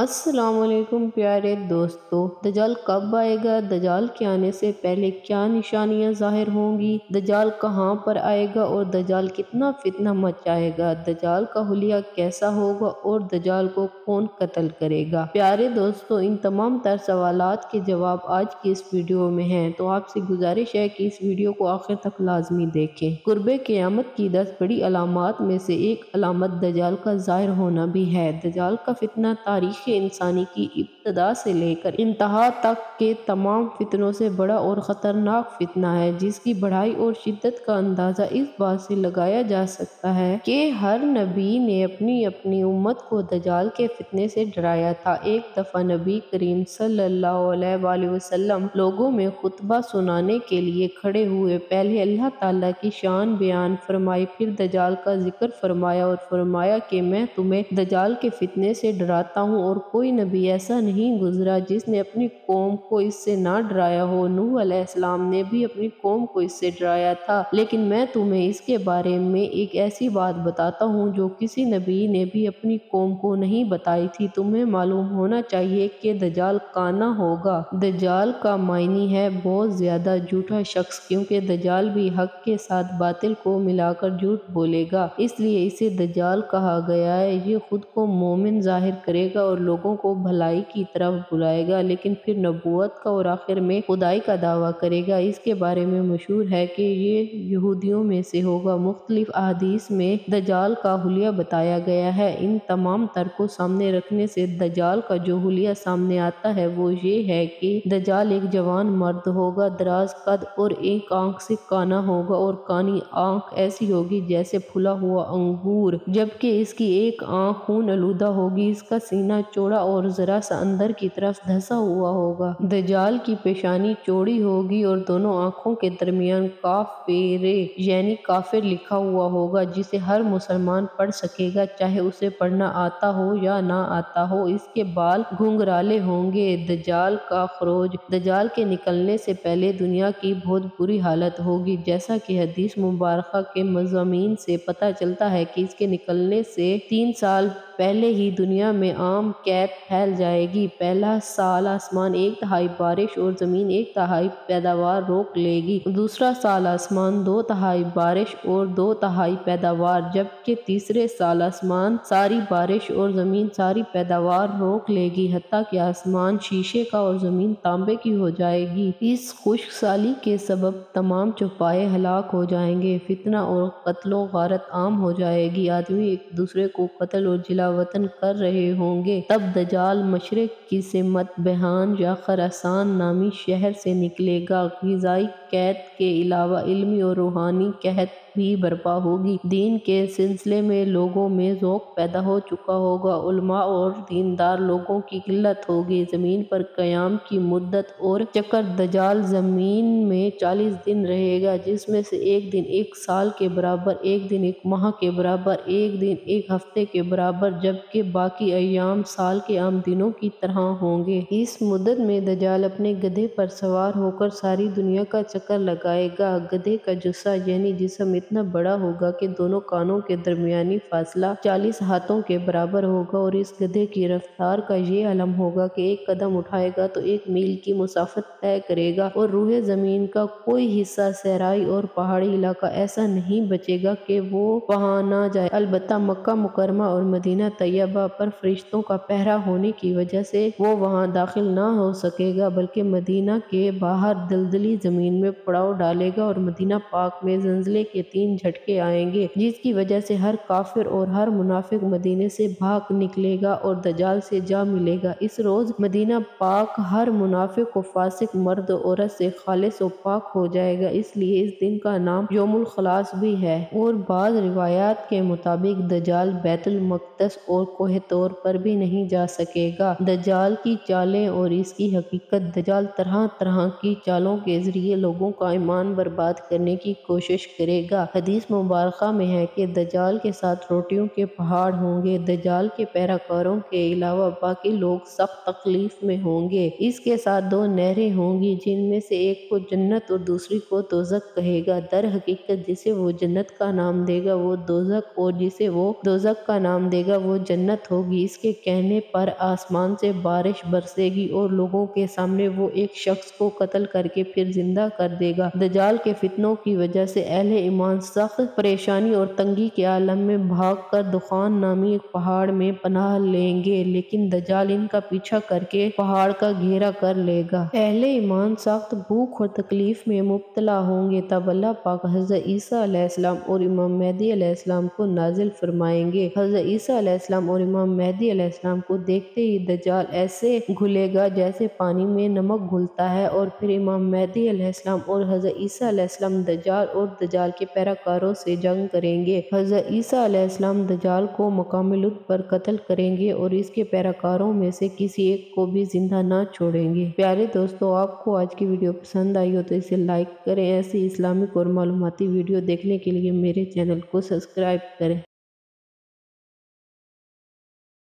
अस्सलामुअलैकुम प्यारे दोस्तों, दजाल कब आएगा? दजाल के आने से पहले क्या निशानियां जाहिर होंगी? दजाल कहां पर आएगा और दजाल कितना फितना मचाएगा? दजाल का हुलिया कैसा होगा और दजाल को कौन कत्ल करेगा? प्यारे दोस्तों, इन तमाम तर सवालात के जवाब आज की इस वीडियो में हैं, तो आपसे गुजारिश है कि इस वीडियो को आखिर तक लाजमी देखें। कुर्बे क़यामत की 10 बड़ी अलामात में से एक अलामत दजाल का जाहिर होना भी है। दजाल का फितना तारीख इंसानी की इब्तदा से लेकर इंतहा तक के तमाम फितनों से बड़ा और ख़तरनाक फितना है, जिसकी बढ़ाई और शिद्दत का अंदाज़ा इस बात से लगाया जा सकता है कि हर नबी ने अपनी अपनी उम्मत को दजाल के फितने से डराया था। एक दफ़ा नबी करीम सल्लल्लाहु अलैहि वसल्लम लोगों में खुतबा सुनाने के लिए खड़े हुए। पहले अल्लाह ताला की शान बयान फरमाई, फिर दजाल का जिक्र फरमाया और फरमाया कि मैं तुम्हें दजाल के फितने से डराता हूँ और कोई नबी ऐसा नहीं गुजरा जिसने अपनी कौम को इससे ना डराया हो। नूह अलैहिस्सलाम ने भी अपनी कौम को इससे डराया था, लेकिन मैं तुम्हें इसके बारे में एक ऐसी बात बताता हूँ जो किसी नबी ने भी अपनी कौम को नहीं बताई थी। तुम्हें मालूम होना चाहिए कि दजाल काना होगा। दजाल का मायनी है बहुत ज्यादा झूठा शख्स, क्योंकि दजाल भी हक के साथ बातिल को मिलाकर झूठ बोलेगा, इसलिए इसे दजाल कहा गया है। ये खुद को मोमिन जाहिर करेगा और लोगों को भलाई की तरफ बुलाएगा, लेकिन फिर नबूवत का और आखिर में खुदाई का दावा करेगा। इसके बारे में मशहूर है कि ये यहूदियों में से होगा। मुख्तलिफ अहादीस में दजाल का हुलिया बताया गया है। इन तमाम तर्क को सामने रखने से दजाल का जो हुलिया सामने आता है वो ये है कि दजाल एक जवान मर्द होगा, दराज कद और एक आंख से काना होगा और कानी आंख ऐसी होगी जैसे फुला हुआ अंगूर, जबकि इसकी एक आंख खून आलूदा होगी। इसका सीना चौड़ा और जरा सा अंदर की तरफ धंसा हुआ होगा। दजाल की पेशानी चौड़ी होगी और दोनों आंखों के दरमियान काफेरे यानी काफिर लिखा हुआ होगा, जिसे हर मुसलमान पढ़ सकेगा, चाहे उसे पढ़ना आता हो या ना आता हो। इसके बाल घुंघराले होंगे। दजाल का खरोज दजाल के निकलने से पहले दुनिया की बहुत बुरी हालत होगी, जैसा कि हदीस मुबारका के मज़ामीन से पता चलता है कि इसके निकलने से 3 साल पहले ही दुनिया में आम कैद फैल जाएगी। पहला साल आसमान 1/3 बारिश और ज़मीन 1/3 पैदावार रोक लेगी। दूसरा साल आसमान 2/3 बारिश और 2/3 पैदावार, जबकि तीसरे साल आसमान सारी बारिश और ज़मीन सारी पैदावार रोक लेगी, हत्ता कि आसमान शीशे का और ज़मीन तांबे की हो जाएगी। इस खुश्क साली के सबब तमाम चौपाए हलाक हो जाएंगे। फितना और कत्लो गारत आम हो जाएगी। आदमी एक दूसरे को कत्ल और जिला वतन कर रहे होंगे। तब दजाल मशरक की सिमत बेहान या खरासान नामी शहर से निकलेगा। ग़िज़ाई कैद के अलावा इल्मी और रूहानी कैद भी बर्पा होगी। दीन के सिलसिले में लोगों में ज़ौक़ पैदा हो चुका होगा। उलमा और दीनदार लोगों की किल्लत होगी। ज़मीन पर क़याम की मुद्दत और चक्कर दजाल ज़मीन में 40 दिन रहेगा, जिसमें से एक दिन 1 साल के बराबर, एक दिन 1 माह के बराबर, एक दिन 1 हफ्ते के बराबर, जबकि बाकी अयाम साल के आम दिनों की तरह होंगे। इस मुद्दत में दजाल अपने गधे पर सवार होकर सारी दुनिया का चक्कर लगाएगा। गधे का जुस्सा यानी जिस्म इतना बड़ा होगा कि दोनों कानों के दरमियानी फासला 40 हाथों के बराबर होगा और इस गधे की रफ्तार का ये आलम होगा कि 1 कदम उठाएगा तो 1 मील की मुसाफत तय करेगा और रूहे ज़मीन का कोई हिस्सा, सहराई और पहाड़ी इलाका ऐसा नहीं बचेगा कि वो वहाँ ना जाए। अलबत्ता मक्का मुकरमा और मदीना तैयबा पर फरिश्तों का पहरा होने की वजह से वो वहाँ दाखिल ना हो सकेगा, बल्कि मदीना के बाहर दलदली ज़मीन में पड़ाव डालेगा और मदीना पाक में जंजले के 3 झटके आएंगे, जिसकी वजह से हर काफिर और हर मुनाफिक मदीने से भाग निकलेगा और दजाल से जा मिलेगा। इस रोज़ मदीना पाक हर मुनाफिक व फासिक मर्द औरत से खालिस और पाक हो जाएगा, इसलिए इस दिन का नाम यौमुल खलास भी है। और बाद रिवायात के मुताबिक दजाल बैतुल मक़दस और कोहे तौर पर भी नहीं जा सकेगा। दजाल की चालें और इसकी हकीकत। दजाल तरह तरह की चालों के जरिए लोगों लोगों का ईमान बर्बाद करने की कोशिश करेगा। हदीस मुबारका में है कि दज्जाल के साथ रोटियों के पहाड़ होंगे। दज्जाल के पैरोकारों के अलावा बाकी लोग सख्त तकलीफ में होंगे। इसके साथ दो नहरें होंगी, जिनमें से एक को जन्नत और दूसरी को दोजक कहेगा। दर हकीकत जिसे वो जन्नत का नाम देगा वो दोजक और जिसे वो दोजक का नाम देगा वो जन्नत होगी। इसके कहने पर आसमान से बारिश बरसेगी और लोगों के सामने वो एक शख्स को कत्ल करके फिर जिंदा कर देगा। दज्जाल के फितनों की वजह से अहले ईमान सख्त परेशानी और तंगी के आलम में भागकर दुखान नामी एक पहाड़ में पनाह लेंगे, लेकिन दज्जाल इनका पीछा करके पहाड़ का घेरा कर लेगा। अहले ईमान सख्त भूख और तकलीफ में मुब्तला होंगे। तब अल्लाह पाक हज़रत ईसा अलैहिस्सलाम और इमाम मेहदी अलैहिस्सलाम को नाजिल फरमाएंगे। हज़रत ईसा अलैहिस्सलाम और इमाम मेहदी अलैहिस्सलाम को देखते ही दज्जाल ऐसे घुलेगा जैसे पानी में नमक घुलता है, और फिर इमाम मेहदी अलैहिस्सलाम और हज़रत ईसा अलैहिस्सलाम दज्जाल और दज्जाल के पैरोकारों से जंग करेंगे। हज़रत ईसा अलैहिस्सलाम दज्जाल को मकामिलुद पर कत्ल करेंगे और इसके पैरोकारों में से किसी एक को भी जिंदा ना छोड़ेंगे। प्यारे दोस्तों, आपको आज की वीडियो पसंद आई हो तो इसे लाइक करें। ऐसी इस्लामिक और मालूमाती वीडियो देखने के लिए मेरे चैनल को सब्सक्राइब करें।